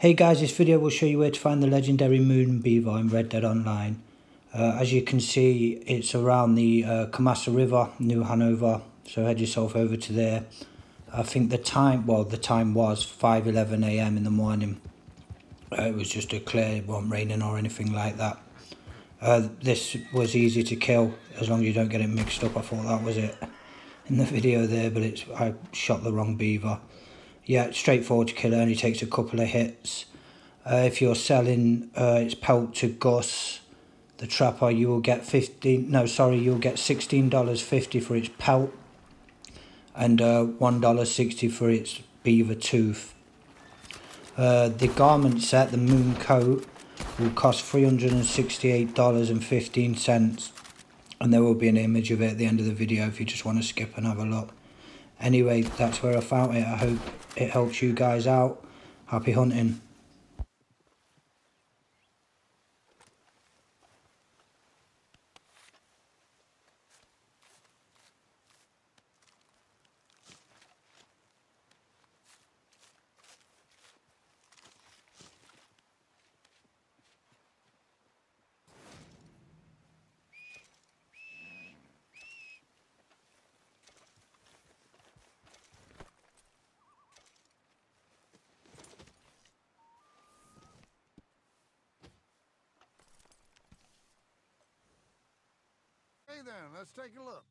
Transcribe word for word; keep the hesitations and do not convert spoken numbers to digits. Hey guys, this video will show you where to find the legendary moon beaver in Red Dead Online. Uh, as you can see, it's around the uh, Kamasa River, New Hanover, so head yourself over to there. I think the time, well the time was five eleven a m in the morning. Uh, it was just a clear, it wasn't raining or anything like that. Uh, this was easy to kill, as long as you don't get it mixed up. I thought that was it in the video there, but it's I shot the wrong beaver. Yeah, straightforward to kill, only takes a couple of hits. Uh, if you're selling uh, its pelt to Gus, the trapper, you will get fifteen. No, sorry, you'll get sixteen dollars fifty for its pelt, and uh, one dollar sixty for its beaver tooth. Uh, the garment set, the Moon Coat, will cost three hundred and sixty-eight dollars and fifteen cents, and there will be an image of it at the end of the video if you just want to skip and have a look. Anyway, that's where I found it. I hope it helps you guys out. Happy hunting. Then, let's take a look.